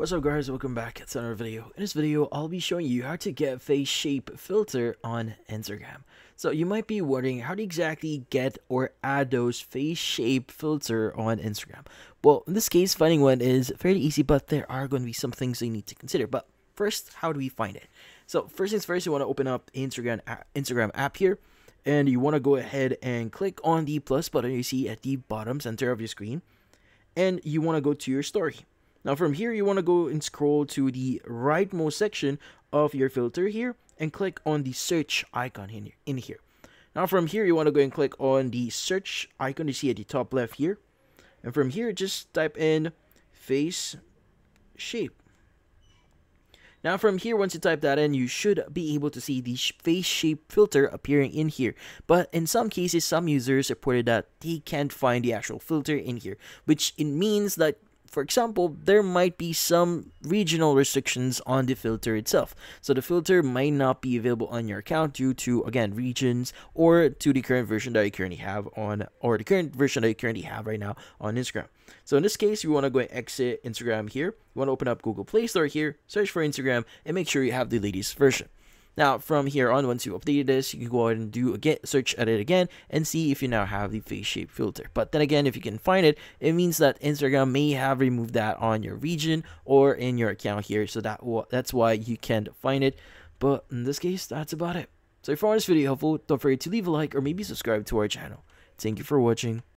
What's up guys, welcome back to another video. In this video, I'll be showing you how to get face shape filter on Instagram. So you might be wondering how to exactly get or add those face shape filter on Instagram. Well, in this case, finding one is fairly easy, but there are going to be some things that you need to consider. But first, how do we find it? So first things first, you want to open up Instagram app here. And you want to go ahead and click on the plus button you see at the bottom center of your screen. And you want to go to your story. Now from here, you want to go and scroll to the rightmost section of your filter here and click on the search icon in here. Now from here, you want to go and click on the search icon you see at the top left here. And from here, just type in face shape. Now from here, once you type that in, you should be able to see the face shape filter appearing in here. But in some cases, some users reported that they can't find the actual filter in here, which it means that, for example, there might be some regional restrictions on the filter itself. So the filter might not be available on your account due to, again, regions or to the current version that you currently have on, or the current version that you currently have right now on Instagram. So in this case, you want to go and exit Instagram here. You want to open up Google Play Store here, search for Instagram, and make sure you have the latest version. Now, from here on, once you updated this, you can go ahead and do again, search at it again and see if you now have the face shape filter. But then again, if you can find it, it means that Instagram may have removed that on your region or in your account here. So that's why you can't find it. But in this case, that's about it. So if you found this video helpful, don't forget to leave a like or maybe subscribe to our channel. Thank you for watching.